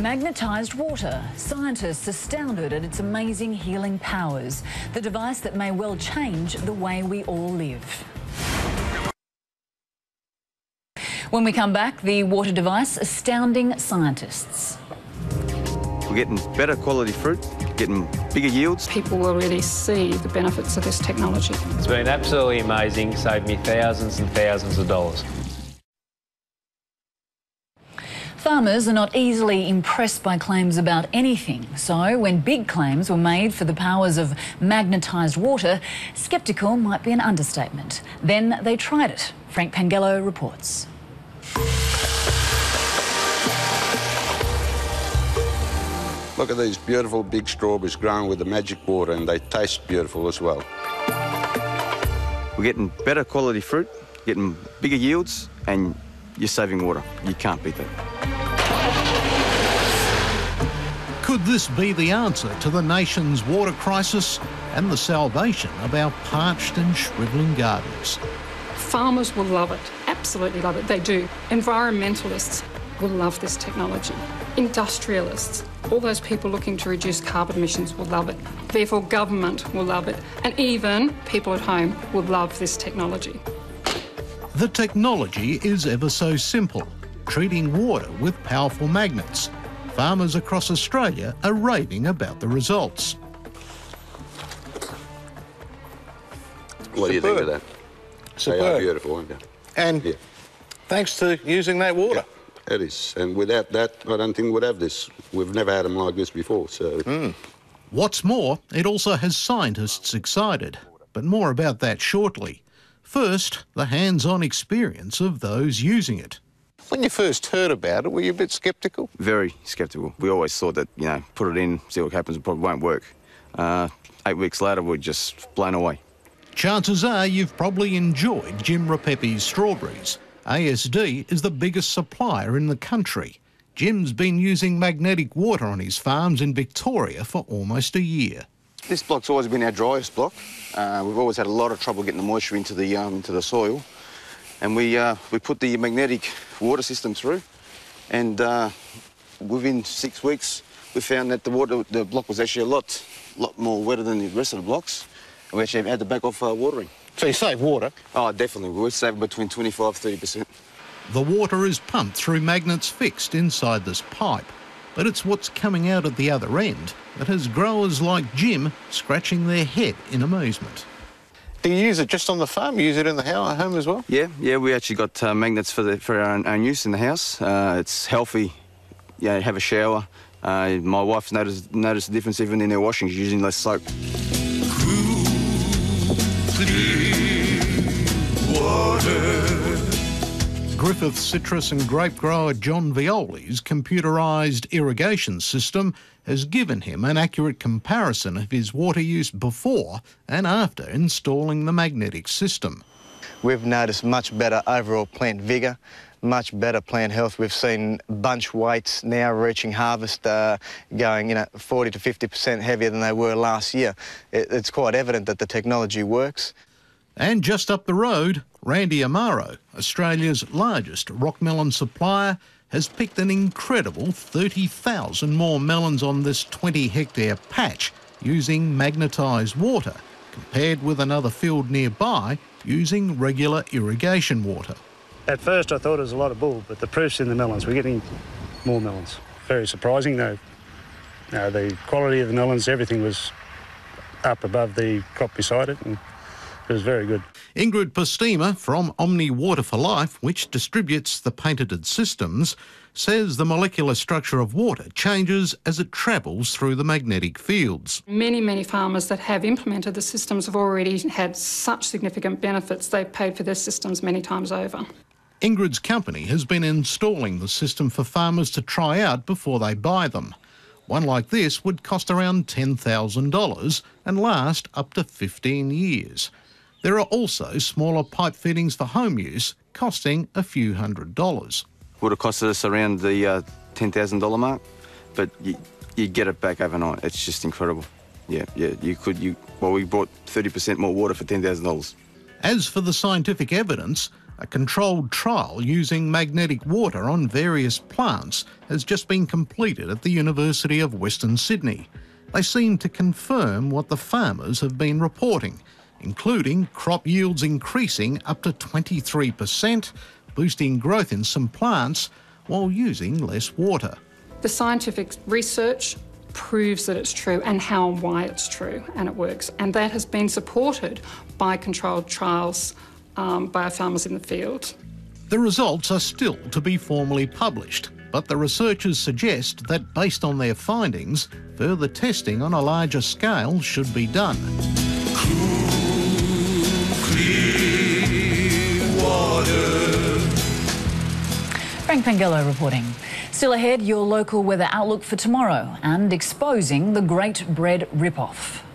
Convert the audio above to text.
Magnetised water. Scientists astounded at its amazing healing powers. The device that may well change the way we all live. When we come back, the water device astounding scientists. We're getting better quality fruit, getting bigger yields. People will really see the benefits of this technology. It's been absolutely amazing, saved me thousands and thousands of dollars. Farmers are not easily impressed by claims about anything, so when big claims were made for the powers of magnetised water, sceptical might be an understatement. Then they tried it. Frank Pangallo reports. Look at these beautiful big strawberries growing with the magic water, and they taste beautiful as well. We're getting better quality fruit, getting bigger yields, and you're saving water. You can't beat that. Could this be the answer to the nation's water crisis and the salvation of our parched and shrivelling gardens? Farmers will love it, absolutely love it, they do. Environmentalists will love this technology. Industrialists, all those people looking to reduce carbon emissions will love it. Therefore, government will love it. And even people at home will love this technology. The technology is ever so simple, treating water with powerful magnets. Farmers across Australia are raving about the results. What do you think of that? Superb. They are beautiful, aren't they? And yeah, thanks to using that water. Yeah. It is, and without that, I don't think we'd have this. We've never had them like this before, so... Mm. What's more, it also has scientists excited, but more about that shortly. First, the hands-on experience of those using it. When you first heard about it, were you a bit sceptical? Very sceptical. We always thought that, you know, put it in, see what happens, it probably won't work. 8 weeks later, we're just blown away. Chances are you've probably enjoyed Jim Rapepe's strawberries. ASD is the biggest supplier in the country. Jim's been using magnetic water on his farms in Victoria for almost a year. This block's always been our driest block. We've always had a lot of trouble getting the moisture into the soil. And we put the magnetic water system through, and within 6 weeks, we found that the block was actually a lot more wetter than the rest of the blocks. And we actually had to back off watering. So you save water? Oh, definitely. We'll save between 25 and 30%. The water is pumped through magnets fixed inside this pipe, but it's what's coming out at the other end that has growers like Jim scratching their head in amazement. Do you use it just on the farm? You use it in the home as well? Yeah. We actually got magnets for our own use in the house. It's healthy. Yeah, have a shower. My wife's noticed the difference even in her washing. She's using less soap. Water. Griffith citrus and grape grower John Violi's computerised irrigation system has given him an accurate comparison of his water use before and after installing the magnetic system. We've noticed much better overall plant vigour, much better plant health. We've seen bunch weights now reaching harvest going 40 to 50% heavier than they were last year. It's quite evident that the technology works. And just up the road, Randy Amaro, Australia's largest rockmelon supplier, has picked an incredible 30,000 more melons on this 20-hectare patch using magnetised water, compared with another field nearby using regular irrigation water. At first I thought it was a lot of bull, but the proof's in the melons. We're getting more melons. Very surprising though. No, the quality of the melons, everything was up above the crop beside it, and it was very good. Ingrid Postema from Omni Water for Life, which distributes the patented systems, says the molecular structure of water changes as it travels through the magnetic fields. Many farmers that have implemented the systems have already had such significant benefits. They've paid for their systems many times over. Ingrid's company has been installing the system for farmers to try out before they buy them. One like this would cost around $10,000 and last up to 15 years. There are also smaller pipe fittings for home use, costing a few $100s. Would have cost us around the $10,000 mark, but you get it back overnight. It's just incredible. Yeah, well, we bought 30% more water for $10,000. As for the scientific evidence, A controlled trial using magnetic water on various plants has just been completed at the University of Western Sydney. They seem to confirm what the farmers have been reporting, including crop yields increasing up to 23%, boosting growth in some plants while using less water. The scientific research proves that it's true and how and why it's true and it works, and that has been supported by controlled trials by our farmers in the field. The results are still to be formally published, but the researchers suggest that based on their findings, further testing on a larger scale should be done. Frank Pangallo reporting. Still ahead, your local weather outlook for tomorrow and exposing the Great Bread Ripoff.